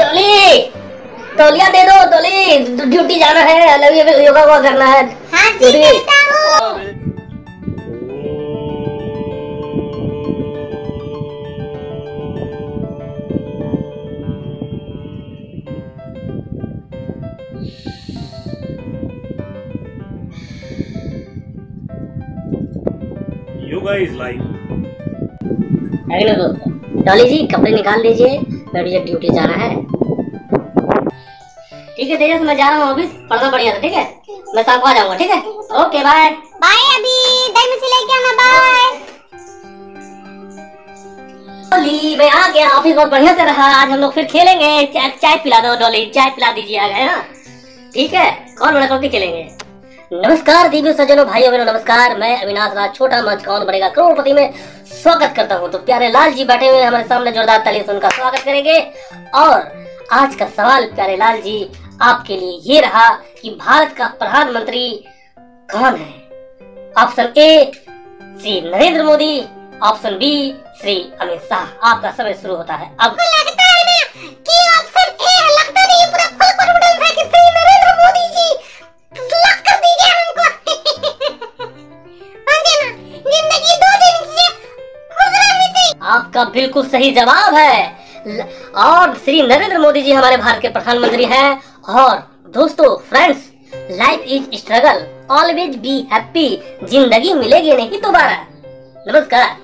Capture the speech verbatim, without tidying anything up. डोली, डोलिया दे दो डोली, ड्यूटी जाना है, अलग योगा वोगा करना है। हाँ जी करता हूँ। Yoga is life. हेलो दोस्तों, डॉली जी कपड़े निकाल लीजिए, मुझे ड्यूटी जाना है। ठीक है तेजस, मैं जा रहा हूँ ऑफिस, पढ़ना बढ़िया था। ठीक है, मैं शाम को आ जाऊंगा। ठीक है, ओके बाय बाय। अभी दही मिश्री लेके आना। बाय डॉली, मैं आ गया। ऑफिस बहुत बढ़िया से रहा आज। हम लोग फिर खेलेंगे। चाय चाय पिला दो डॉली, चाय पिला दीजिए आ गए ना। ठीक है, कौन बनेगा करोड़पति खेलेंगे। नमस्कार दीदी सज्जनों, भाइयों बहनों, नमस्कार। मैं अविनाश राज छोटा मंच कौन बनेगा करोड़पति में स्वागत करता हूं। तो प्यारे लाल जी बैठे हुए हमारे सामने, जोरदार तालियों से उनका स्वागत करेंगे। और आज का सवाल प्यारे लाल जी आपके लिए ये रहा कि भारत का प्रधानमंत्री कौन है। Option A Shri Narendra Modi, option B Shri Amit Shah. आपका समय शुरू होता है अब। आपका बिल्कुल सही जवाब है। और श्री नरेंद्र मोदी जी हमारे भारत के प्रधानमंत्री हैं। और दोस्तों friends, life is struggle, always be happy. जिंदगी मिलेगी नहीं दोबारा। नमस्कार।